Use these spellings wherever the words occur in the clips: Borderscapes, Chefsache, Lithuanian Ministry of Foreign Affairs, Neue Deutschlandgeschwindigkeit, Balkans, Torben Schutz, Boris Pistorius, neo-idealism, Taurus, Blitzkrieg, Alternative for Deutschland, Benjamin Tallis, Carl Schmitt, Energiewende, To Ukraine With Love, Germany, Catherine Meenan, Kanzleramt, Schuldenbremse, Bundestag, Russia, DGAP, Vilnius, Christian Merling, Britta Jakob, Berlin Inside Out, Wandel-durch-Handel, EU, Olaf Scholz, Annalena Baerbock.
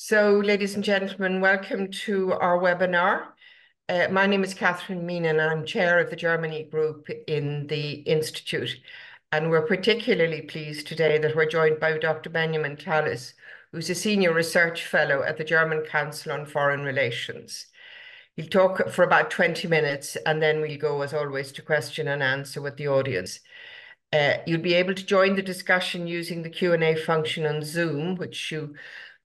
So, ladies and gentlemen, welcome to our webinar. My name is Catherine Meenan, and I'm chair of the Germany group in the Institute. And we're particularly pleased today that we're joined by Dr. Benjamin Tallis, who's a senior research fellow at the German Council on Foreign Relations. He'll talk for about 20 minutes, and then we'll go, as always, to question and answer with the audience. You'll be able to join the discussion using the Q&A function on Zoom, which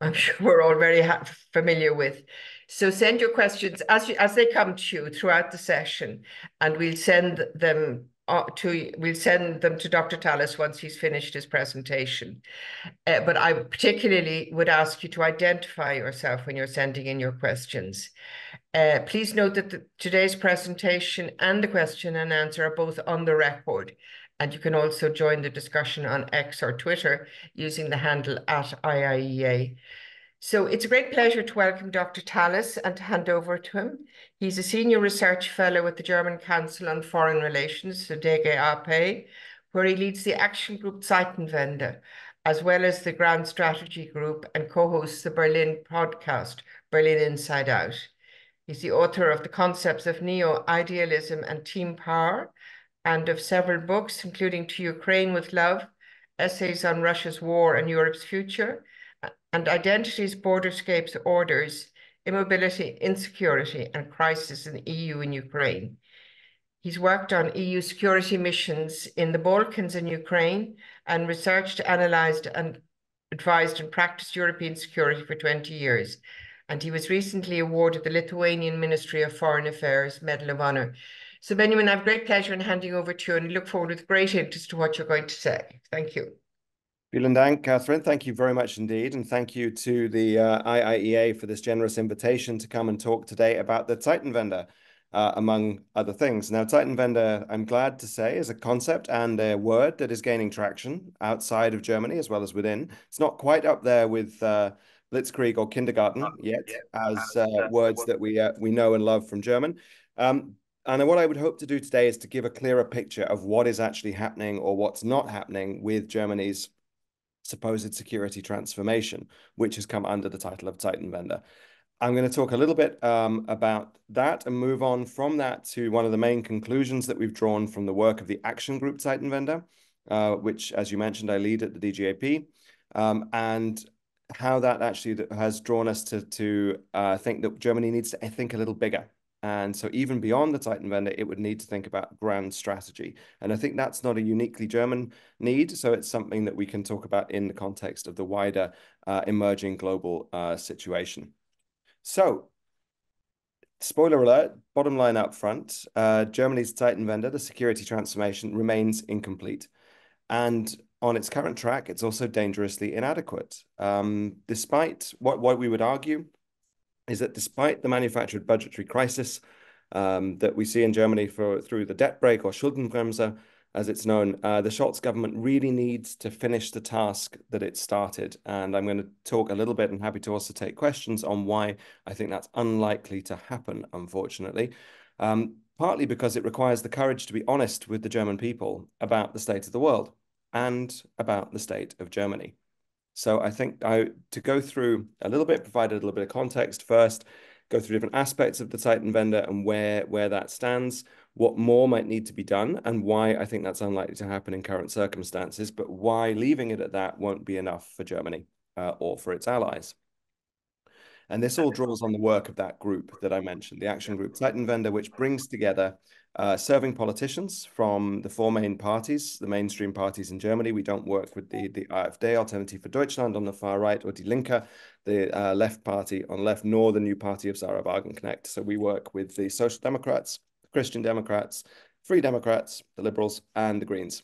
I'm sure we're all very familiar with. So send your questions as they come to you throughout the session, and we'll send them to Dr. Tallis once he's finished his presentation. But I particularly would ask you to identify yourself when you're sending in your questions. Please note that today's presentation and the question and answer are both on the record. And you can also join the discussion on X or Twitter using the handle @IIEA. So it's a great pleasure to welcome Dr. Tallis and to hand over to him. He's a senior research fellow at the German Council on Foreign Relations, the DGAP, where he leads the action group Zeitenwende, as well as the Grand Strategy Group, and co-hosts the Berlin podcast, Berlin Inside Out. He's the author of the concepts of neo-idealism and team power, and of several books, including To Ukraine With Love, Essays on Russia's War and Europe's Future, and Identities, Borderscapes, Orders, Immobility, Insecurity, and Crisis in the EU and Ukraine. He's worked on EU security missions in the Balkans and Ukraine, and researched, analyzed, and advised and practiced European security for 20 years. And he was recently awarded the Lithuanian Ministry of Foreign Affairs Medal of Honor. So Benjamin, I have great pleasure in handing over to you, and look forward with great interest to what you're going to say. Thank you. Vielen Dank, Catherine. Thank you very much indeed. And thank you to the IIEA for this generous invitation to come and talk today about the Zeitenwende, among other things. Now, Zeitenwende, I'm glad to say, is a concept and a word that is gaining traction outside of Germany as well as within. It's not quite up there with Blitzkrieg or kindergarten yet as words that we know and love from German. And what I would hope to do today is to give a clearer picture of what is actually happening or what's not happening with Germany's supposed security transformation, which has come under the title of Zeitenwende. I'm going to talk a little bit about that and move on from that to one of the main conclusions that we've drawn from the work of the action group Zeitenwende, which, as you mentioned, I lead at the DGAP, and how that actually has drawn us to think that Germany needs to think a little bigger. And so even beyond the Zeitenwende, it would need to think about grand strategy. And I think that's not a uniquely German need. So it's something that we can talk about in the context of the wider emerging global situation. So spoiler alert, bottom line up front, Germany's Zeitenwende, the security transformation, remains incomplete. And on its current track, it's also dangerously inadequate. Despite what we would argue is that despite the manufactured budgetary crisis that we see in Germany through the debt brake, or Schuldenbremse, as it's known, the Scholz government really needs to finish the task that it started. And I'm going to talk a little bit, and happy to also take questions on why I think that's unlikely to happen, unfortunately, partly because it requires the courage to be honest with the German people about the state of the world and about the state of Germany. So I think to go through a little bit, provide a little bit of context first, go through different aspects of the Zeitenwende and where that stands, what more might need to be done, and why I think that's unlikely to happen in current circumstances, but why leaving it at that won't be enough for Germany or for its allies. And this all draws on the work of that group that I mentioned, the action group Zeitenwende, which brings together serving politicians from the four main parties, the mainstream parties in Germany. We don't work with the AfD, Alternative for Deutschland, on the far right, or Die Linke, the left party on the left, nor the new party of Sahra Wagenknecht. So we work with the Social Democrats, the Christian Democrats, Free Democrats, the Liberals, and the Greens.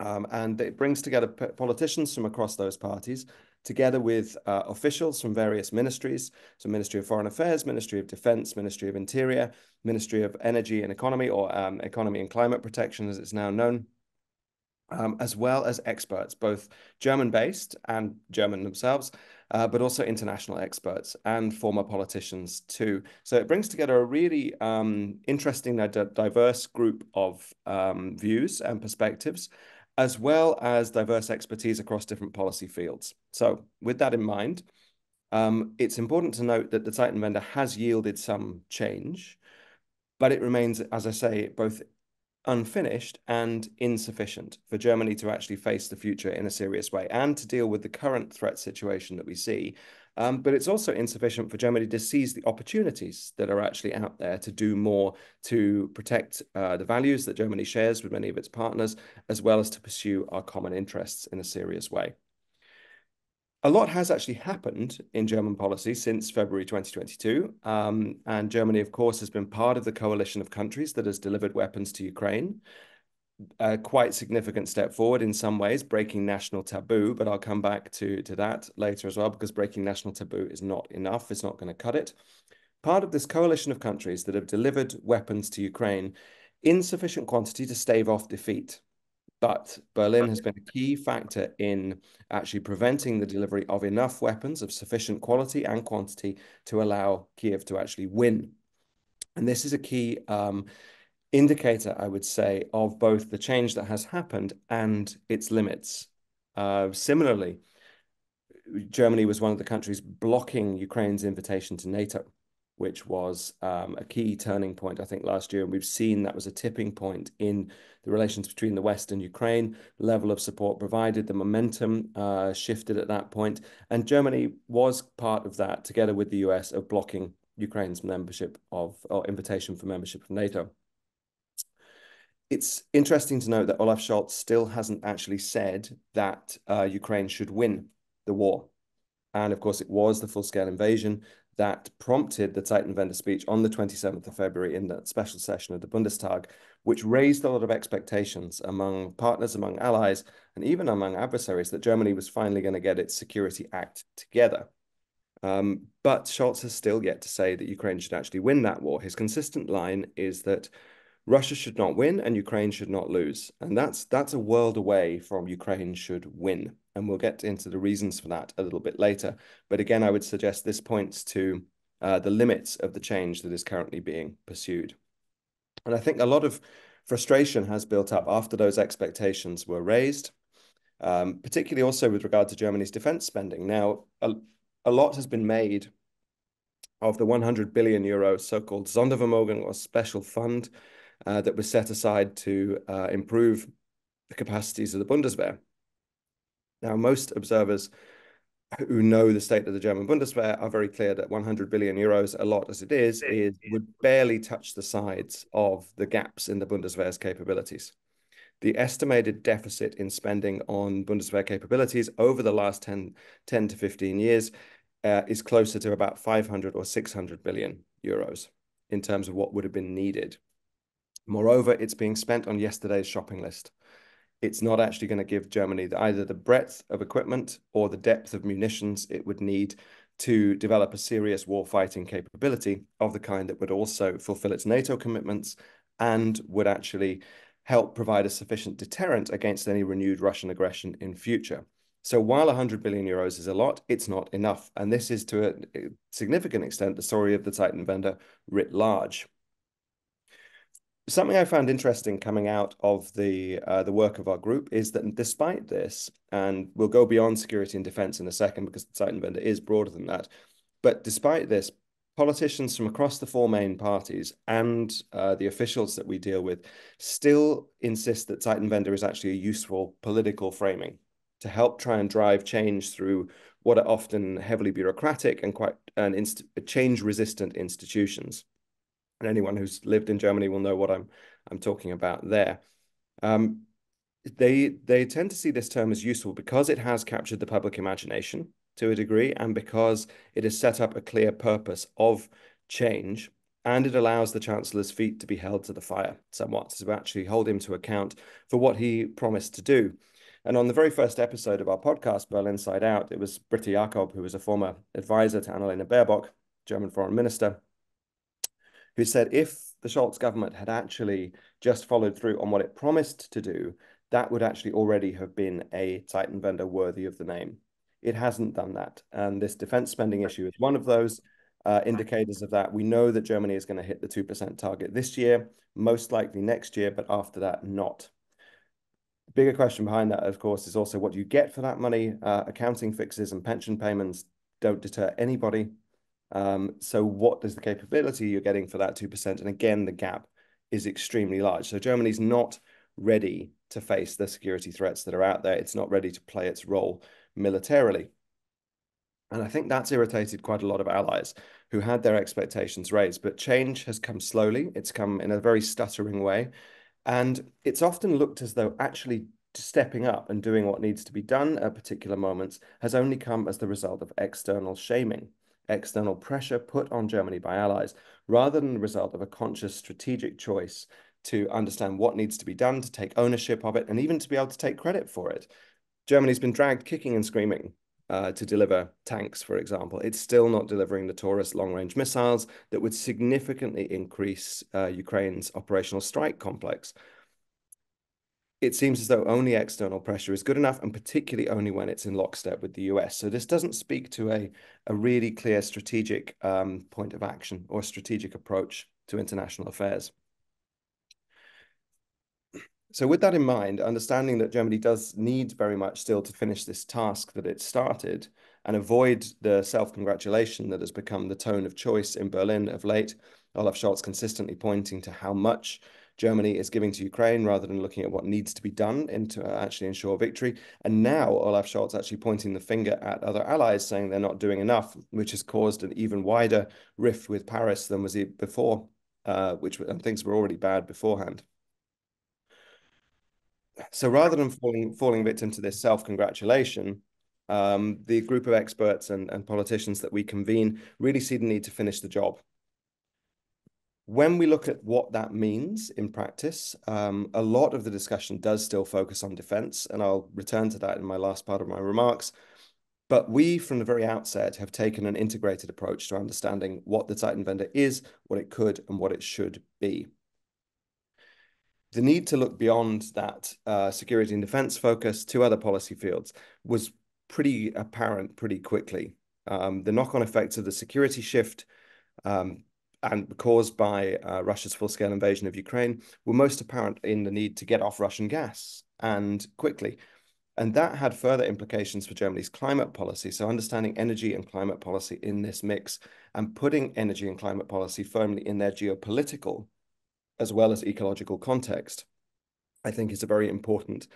And it brings together politicians from across those parties, together with officials from various ministries, so Ministry of Foreign Affairs, Ministry of Defense, Ministry of Interior, Ministry of Energy and Economy, or Economy and Climate Protection, as it's now known, as well as experts, both German-based and German themselves, but also international experts and former politicians too. So it brings together a really interesting and diverse group of views and perspectives, as well as diverse expertise across different policy fields. So with that in mind, It's important to note that the Zeitenwende has yielded some change, but it remains, as I say, both unfinished and insufficient for Germany to actually face the future in a serious way and to deal with the current threat situation that we see. But it's also insufficient for Germany to seize the opportunities that are actually out there to do more to protect the values that Germany shares with many of its partners, as well as to pursue our common interests in a serious way. A lot has actually happened in German policy since February 2022, and Germany, of course, has been part of the coalition of countries that has delivered weapons to Ukraine. A quite significant step forward in some ways, breaking national taboo, but I'll come back to that later as well, because breaking national taboo is not enough, it's not going to cut it. Part of this coalition of countries that have delivered weapons to Ukraine in sufficient quantity to stave off defeat. But Berlin has been a key factor in actually preventing the delivery of enough weapons of sufficient quality and quantity to allow Kiev to actually win. And this is a key indicator, I would say, of both the change that has happened and its limits. Similarly, Germany was one of the countries blocking Ukraine's invitation to NATO, which was a key turning point, I think, last year. And we've seen that was a tipping point in the relations between the West and Ukraine, level of support provided, the momentum shifted at that point. And Germany was part of that, together with the US, of blocking Ukraine's membership of, or invitation for membership of NATO. It's interesting to note that Olaf Scholz still hasn't actually said that Ukraine should win the war. And of course, it was the full-scale invasion that prompted the Zeitenwende speech on the 27th of February in that special session of the Bundestag, which raised a lot of expectations among partners, among allies, and even among adversaries that Germany was finally going to get its Security Act together. But Scholz has still yet to say that Ukraine should actually win that war. His consistent line is that Russia should not win and Ukraine should not lose. And that's a world away from Ukraine should win. And we'll get into the reasons for that a little bit later. But again, I would suggest this points to the limits of the change that is currently being pursued. And I think a lot of frustration has built up after those expectations were raised, particularly also with regard to Germany's defense spending. Now, a lot has been made of the 100 billion euro so-called Sondervermögen, or special fund, that was set aside to improve the capacities of the Bundeswehr. Now, most observers who know the state of the German Bundeswehr are very clear that 100 billion euros, a lot as it is would barely touch the sides of the gaps in the Bundeswehr's capabilities. The estimated deficit in spending on Bundeswehr capabilities over the last 10 to 15 years is closer to about 500 or 600 billion euros in terms of what would have been needed. Moreover, it's being spent on yesterday's shopping list. It's not actually going to give Germany either the breadth of equipment or the depth of munitions it would need to develop a serious warfighting capability of the kind that would also fulfill its NATO commitments and would actually help provide a sufficient deterrent against any renewed Russian aggression in future. So while 100 billion euros is a lot, it's not enough. And this is to a significant extent the story of the Zeitenwende writ large. Something I found interesting coming out of the work of our group is that despite this, and we'll go beyond security and defense in a second because the Zeitenwende is broader than that, but despite this, politicians from across the four main parties and the officials that we deal with still insist that Zeitenwende is actually a useful political framing to help try and drive change through what are often heavily bureaucratic and quite change-resistant institutions. And anyone who's lived in Germany will know what I'm talking about there. They tend to see this term as useful because it has captured the public imagination to a degree and because it has set up a clear purpose of change, and it allows the Chancellor's feet to be held to the fire somewhat, to actually hold him to account for what he promised to do. And on the very first episode of our podcast, Berlin Inside Out, it was Britta Jakob, who was a former advisor to Annalena Baerbock, German foreign minister, who said if the Scholz government had actually just followed through on what it promised to do, that would actually already have been a Zeitenwende worthy of the name. It hasn't done that. And this defense spending issue is one of those indicators of that. We know that Germany is going to hit the 2% target this year, most likely next year, but after that, not. The bigger question behind that, of course, is also what you get for that money. Accounting fixes and pension payments don't deter anybody. So what is the capability you're getting for that 2%? And again, the gap is extremely large. So Germany's not ready to face the security threats that are out there. It's not ready to play its role militarily. And I think that's irritated quite a lot of allies who had their expectations raised. But change has come slowly. It's come in a very stuttering way. And it's often looked as though actually stepping up and doing what needs to be done at particular moments has only come as the result of external shaming, external pressure put on Germany by allies, rather than the result of a conscious strategic choice to understand what needs to be done, to take ownership of it, and even to be able to take credit for it. Germany's been dragged kicking and screaming to deliver tanks, for example. It's still not delivering the Taurus long-range missiles that would significantly increase Ukraine's operational strike complex. It seems as though only external pressure is good enough, and particularly only when it's in lockstep with the US. So this doesn't speak to a really clear strategic point of action or strategic approach to international affairs. So with that in mind, understanding that Germany does need very much still to finish this task that it started and avoid the self-congratulation that has become the tone of choice in Berlin of late, Olaf Scholz consistently pointing to how much Germany is giving to Ukraine rather than looking at what needs to be done to actually ensure victory. And now Olaf Scholz actually pointing the finger at other allies saying they're not doing enough, which has caused an even wider rift with Paris than was it before, which things were already bad beforehand. So rather than falling victim to this self-congratulation, the group of experts and politicians that we convene really see the need to finish the job. When we look at what that means in practice, a lot of the discussion does still focus on defense, and I'll return to that in my last part of my remarks. But we, from the very outset, have taken an integrated approach to understanding what the Zeitenwende is, what it could, and what it should be. The need to look beyond that security and defense focus to other policy fields was pretty apparent pretty quickly. The knock-on effects of the security shift and caused by Russia's full-scale invasion of Ukraine were most apparent in the need to get off Russian gas and quickly. And that had further implications for Germany's climate policy. So understanding energy and climate policy in this mix and putting energy and climate policy firmly in their geopolitical as well as ecological context, I think is a very important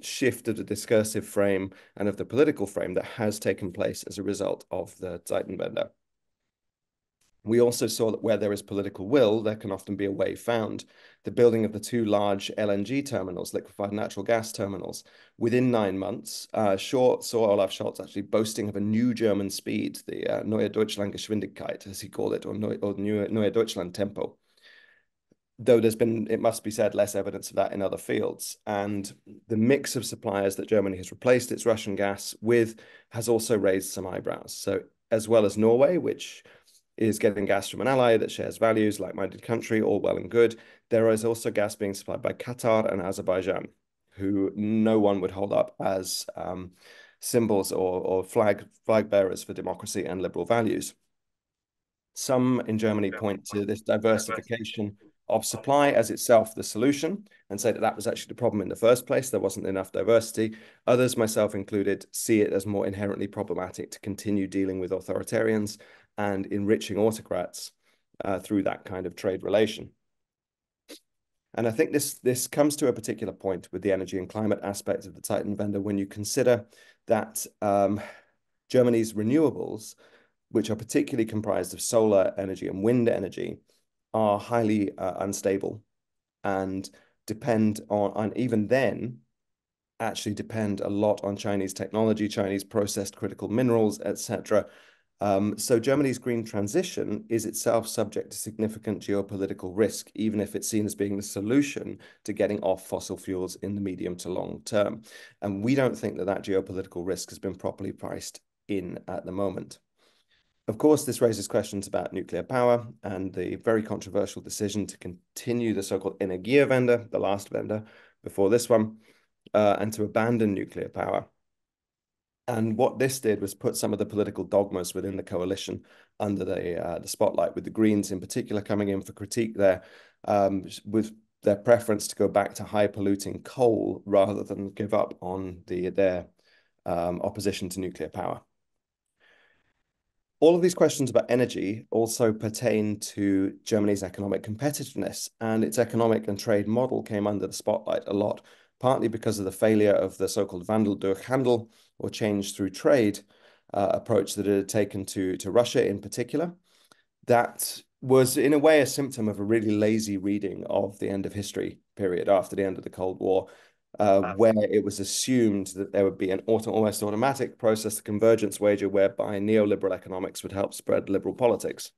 shift of the discursive frame and of the political frame that has taken place as a result of the Zeitenwende. We also saw that where there is political will, there can often be a way found. The building of the two large LNG terminals, liquefied natural gas terminals, within 9 months, saw Olaf Scholz actually boasting of a new German speed, the Neue Deutschlandgeschwindigkeit, as he called it, or Neue Deutschland tempo. Though there's been, it must be said, less evidence of that in other fields. And the mix of suppliers that Germany has replaced its Russian gas with has also raised some eyebrows. So as well as Norway, which is getting gas from an ally that shares values, like-minded country, all well and good, there is also gas being supplied by Qatar and Azerbaijan, who no one would hold up as symbols or flag bearers for democracy and liberal values. Some in Germany point to this diversification of supply as itself the solution and say that that was actually the problem in the first place. There wasn't enough diversity. Others, myself included, see it as more inherently problematic to continue dealing with authoritarians and enriching autocrats through that kind of trade relation. And I think this comes to a particular point with the energy and climate aspect of the Zeitenwende when you consider that Germany's renewables, which are particularly comprised of solar energy and wind energy, are highly unstable and depend on even then actually depend a lot on Chinese technology, Chinese processed critical minerals, etc. So Germany's green transition is itself subject to significant geopolitical risk, even if it's seen as being the solution to getting off fossil fuels in the medium to long term. And we don't think that geopolitical risk has been properly priced in at the moment. Of course, this raises questions about nuclear power and the very controversial decision to continue the so-called Energiewende, the last Wende before this one, and to abandon nuclear power. And what this did was put some of the political dogmas within the coalition under the spotlight, with the Greens in particular coming in for critique there, with their preference to go back to high-polluting coal rather than give up on their opposition to nuclear power. All of these questions about energy also pertain to Germany's economic competitiveness, and its economic and trade model came under the spotlight a lot, partly because of the failure of the so-called Wandel-durch-Handel, or change through trade, approach that it had taken to Russia in particular. That was in a way a symptom of a really lazy reading of the end of history period after the end of the Cold War, where it was assumed that there would be an almost automatic process, the convergence wager, whereby neoliberal economics would help spread liberal politics.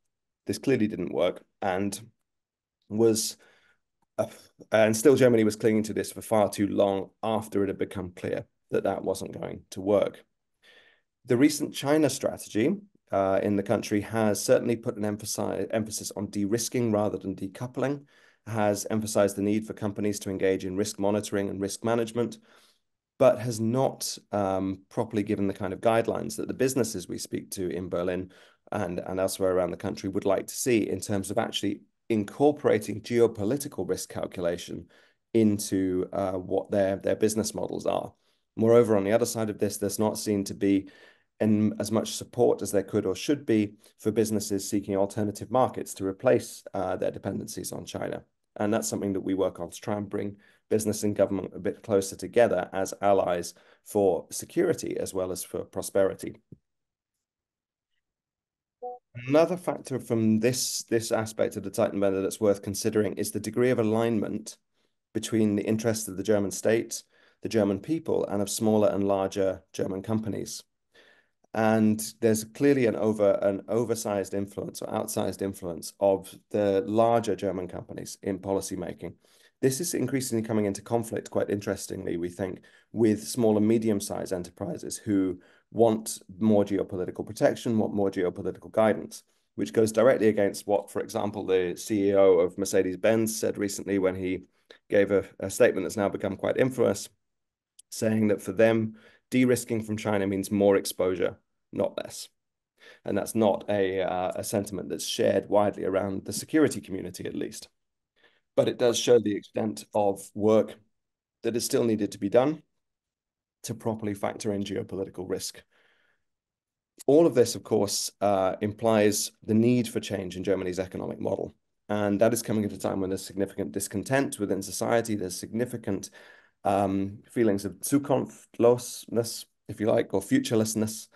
This clearly didn't work, and was and still Germany was clinging to this for far too long after it had become clear that that wasn't going to work. The recent China strategy in the country has certainly put an emphasis on de-risking rather than decoupling, has emphasized the need for companies to engage in risk monitoring and risk management, but has not properly given the kind of guidelines that the businesses we speak to in Berlin and elsewhere around the country would like to see in terms of actually incorporating geopolitical risk calculation into what their business models are. Moreover, on the other side of this, there's not seen to be as much support as there could or should be for businesses seeking alternative markets to replace their dependencies on China. And that's something that we work on to try and bring business and government a bit closer together as allies for security as well as for prosperity. Another factor from this aspect of the Zeitenwende that's worth considering is the degree of alignment between the interests of the German state, the German people, and of smaller and larger German companies. And there's clearly an oversized influence or outsized influence of the larger German companies in policymaking. This is increasingly coming into conflict, quite interestingly, we think, with small and medium-sized enterprises who want more geopolitical protection, want more geopolitical guidance, which goes directly against what, for example, the CEO of Mercedes-Benz said recently when he gave a statement that's now become quite infamous, saying that for them, de-risking from China means more exposure, not less. And that's not a sentiment that's shared widely around the security community, at least. But it does show the extent of work that is still needed to be done to properly factor in geopolitical risk. All of this, of course, implies the need for change in Germany's economic model. And that is coming at a time when there's significant discontent within society, there's significant feelings of zukunftsloseness, if you like, or futurelessness,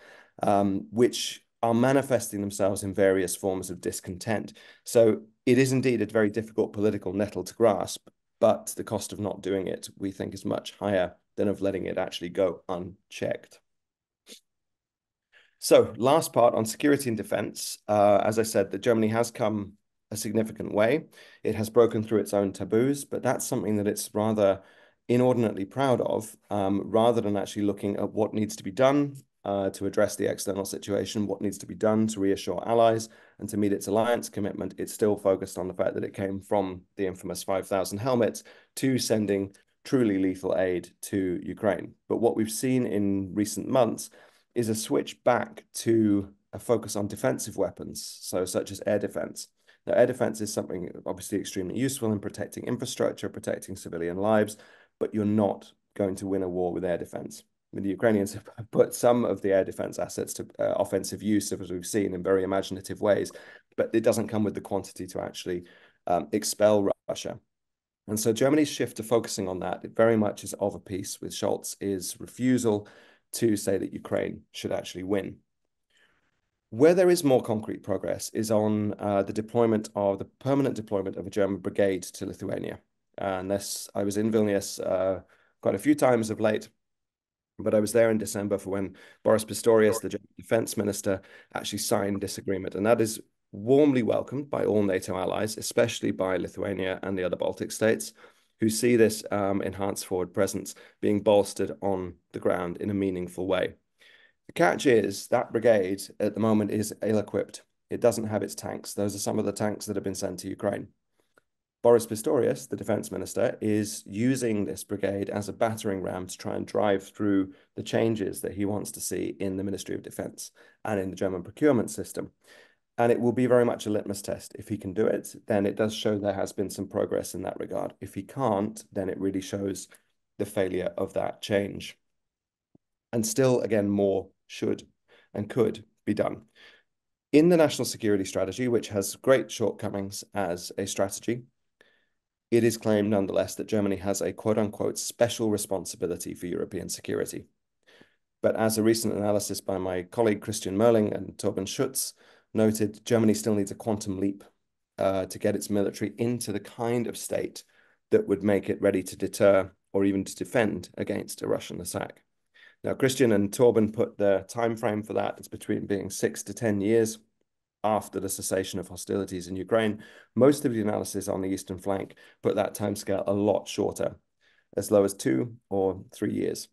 which are manifesting themselves in various forms of discontent. So it is indeed a very difficult political nettle to grasp, but the cost of not doing it, we think, is much higher than of letting it actually go unchecked. So last part on security and defense, as I said, that Germany has come a significant way. It has broken through its own taboos, but that's something that it's rather inordinately proud of, rather than actually looking at what needs to be done to address the external situation, what needs to be done to reassure allies and to meet its alliance commitment. It's still focused on the fact that it came from the infamous 5,000 helmets to sending truly lethal aid to Ukraine. But what we've seen in recent months is a switch back to a focus on defensive weapons, so such as air defense. Now, air defense is something obviously extremely useful in protecting infrastructure, protecting civilian lives, but you're not going to win a war with air defense. I mean, the Ukrainians have put some of the air defense assets to offensive use, as we've seen, in very imaginative ways, but it doesn't come with the quantity to actually expel Russia. And so Germany's shift to focusing on that, it very much is of a piece with Scholz's refusal to say that Ukraine should actually win. Where there is more concrete progress is on the permanent deployment of a German brigade to Lithuania. And I was in Vilnius quite a few times of late, but I was there in December for when Boris Pistorius, the German defense minister, actually signed this agreement. And that is warmly welcomed by all NATO allies, especially by Lithuania and the other Baltic states, who see this enhanced forward presence being bolstered on the ground in a meaningful way. The catch is that brigade at the moment is ill-equipped. It doesn't have its tanks. Those are some of the tanks that have been sent to Ukraine. Boris Pistorius, the defense minister, is using this brigade as a battering ram to try and drive through the changes that he wants to see in the Ministry of Defense and in the German procurement system. And it will be very much a litmus test. If he can do it, then it does show there has been some progress in that regard. If he can't, then it really shows the failure of that change. And still, again, more should and could be done. in the national security strategy, which has great shortcomings as a strategy, it is claimed nonetheless that Germany has a quote-unquote special responsibility for European security. But as a recent analysis by my colleague Christian Merling and Torben Schutz noted, Germany still needs a quantum leap to get its military into the kind of state that would make it ready to deter or even to defend against a Russian attack. Now, Christian and Torben put their time frame for that. It's between being 6 to 10 years after the cessation of hostilities in Ukraine. Most of the analysis on the eastern flank put that timescale a lot shorter, as low as 2 or 3 years.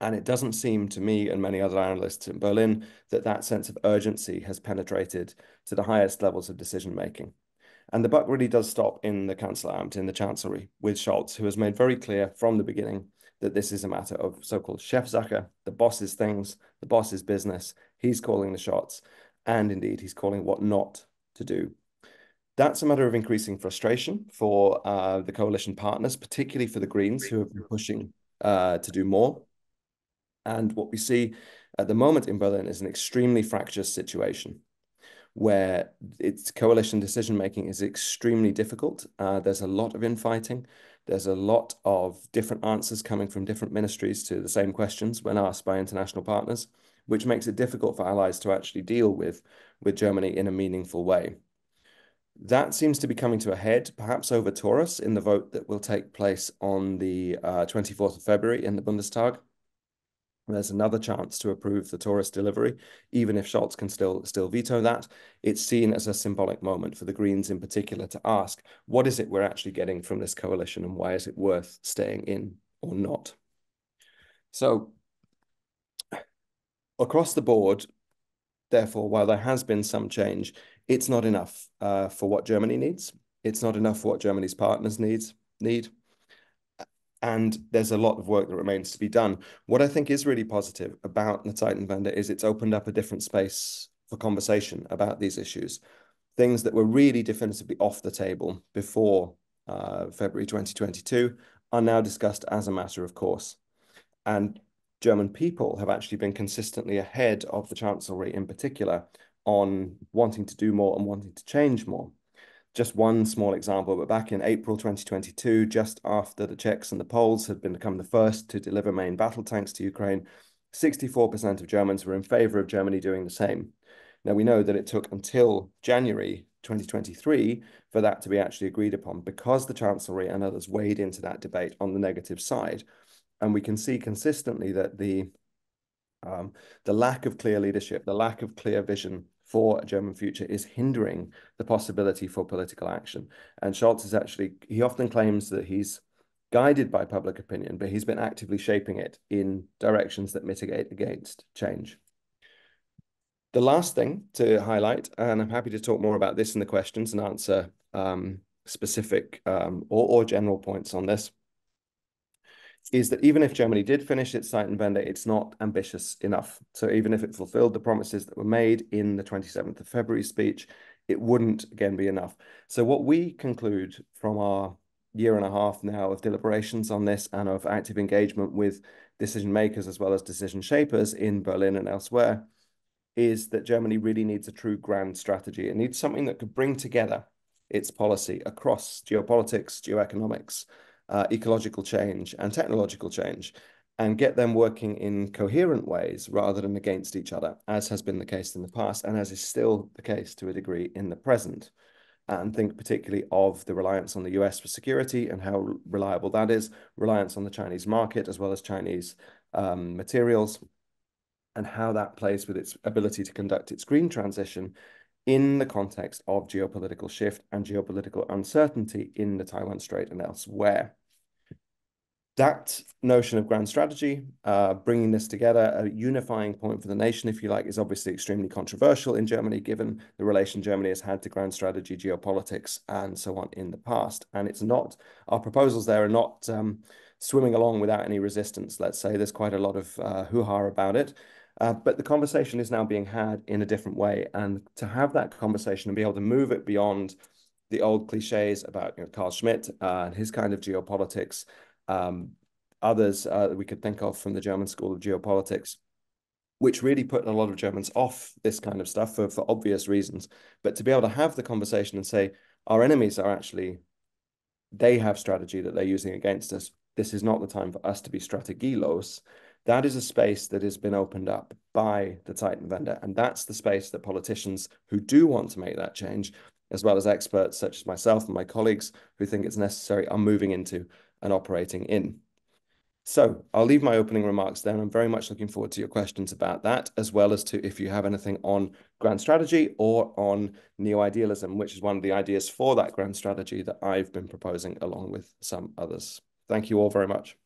And it doesn't seem to me and many other analysts in Berlin that that sense of urgency has penetrated to the highest levels of decision-making. And the buck really does stop in the Kanzleramt, in the Chancellery, with Scholz, who has made very clear from the beginning that this is a matter of so-called Chefsache, the boss's things, the boss's business. He's calling the shots, and indeed he's calling what not to do. That's a matter of increasing frustration for the coalition partners, particularly for the Greens, who have been pushing to do more. And what we see at the moment in Berlin is an extremely fractious situation, where its coalition decision-making is extremely difficult. There's a lot of infighting. There's a lot of different answers coming from different ministries to the same questions when asked by international partners, which makes it difficult for allies to actually deal with Germany in a meaningful way. That seems to be coming to a head, perhaps over Taurus, in the vote that will take place on the 24th of February in the Bundestag. There's another chance to approve the Taurus delivery, even if Scholz can still veto that. It's seen as a symbolic moment for the Greens in particular to ask, what is it we're actually getting from this coalition and why is it worth staying in or not? So across the board, therefore, while there has been some change, it's not enough for what Germany needs. It's not enough for what Germany's partners need. And there's a lot of work that remains to be done. What I think is really positive about the Zeitenwende is it's opened up a different space for conversation about these issues, things that were really definitively off the table before February 2022 are now discussed as a matter of course. And German people have actually been consistently ahead of the Chancellery in particular on wanting to do more and wanting to change more. Just one small example, but back in April 2022, just after the Czechs and the Poles had become the first to deliver main battle tanks to Ukraine, 64% of Germans were in favor of Germany doing the same. Now, we know that it took until January 2023 for that to be actually agreed upon because the Chancellery and others weighed into that debate on the negative side. And we can see consistently that the lack of clear leadership, the lack of clear vision for a German future is hindering the possibility for political action. And Scholz is actually, he often claims that he's guided by public opinion, but he's been actively shaping it in directions that mitigate against change. The last thing to highlight, and I'm happy to talk more about this in the questions and answer specific or general points on this, is that even if Germany did finish its Zeitenwende, it's not ambitious enough. So even if it fulfilled the promises that were made in the 27th of February speech, it wouldn't again be enough. So what we conclude from our year and a half now of deliberations on this and of active engagement with decision makers as well as decision shapers in Berlin and elsewhere is that Germany really needs a true grand strategy. It needs something that could bring together its policy across geopolitics, geoeconomics, ecological change and technological change and get them working in coherent ways rather than against each other, as has been the case in the past and as is still the case to a degree in the present. And think particularly of the reliance on the US for security and how reliable that is, reliance on the Chinese market as well as Chinese materials, and how that plays with its ability to conduct its green transition in the context of geopolitical shift and geopolitical uncertainty in the Taiwan Strait and elsewhere. That notion of grand strategy, bringing this together, a unifying point for the nation, if you like, is obviously extremely controversial in Germany, given the relation Germany has had to grand strategy, geopolitics, and so on in the past. And it's not, our proposals there are not swimming along without any resistance, let's say. There's quite a lot of hoo-ha about it. But the conversation is now being had in a different way. And to have that conversation and be able to move it beyond the old cliches about Carl Schmitt and his kind of geopolitics, others that we could think of from the German School of Geopolitics, which really put a lot of Germans off this kind of stuff for obvious reasons. But to be able to have the conversation and say, our enemies are actually, they have strategy that they're using against us. This is not the time for us to be strategilos. That is a space that has been opened up by the Zeitenwende. And that's the space that politicians who do want to make that change, as well as experts such as myself and my colleagues who think it's necessary, are moving into and operating in. So I'll leave my opening remarks there, and I'm very much looking forward to your questions about that, as well as to if you have anything on grand strategy or on neo-idealism, which is one of the ideas for that grand strategy that I've been proposing along with some others. Thank you all very much.